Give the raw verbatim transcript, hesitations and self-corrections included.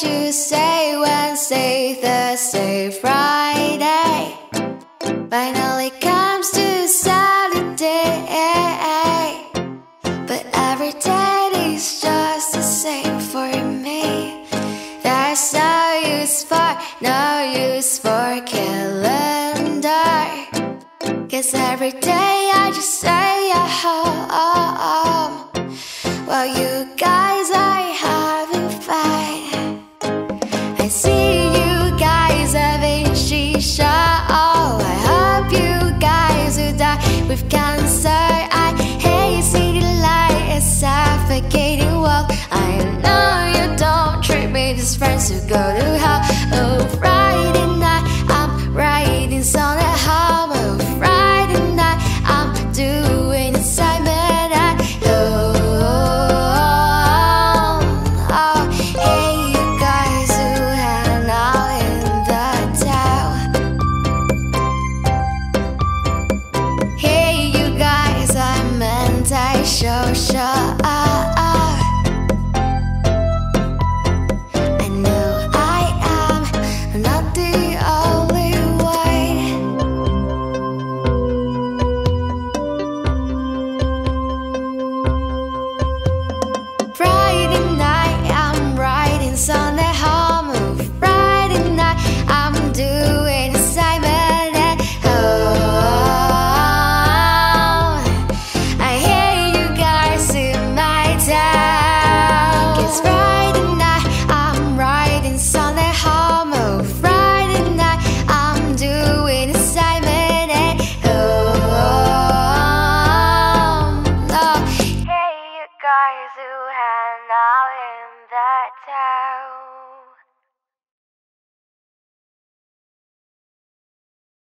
did you say Wednesday, Thursday, Friday? Finally comes to Saturday, but every day is just the same for me. There's no use for, no use for calendar, 'cause every day I just stay at home while you guys are having fun. I see you guys having shisha. Oh, I hope you guys who die with cancer. I hate city light and suffocating walk. I know you don't treat me as friends who go to hell. Oh, Friday night I'm writing songs at home. Oh, Friday night I'm doing inside me. Guys who hang out in that town.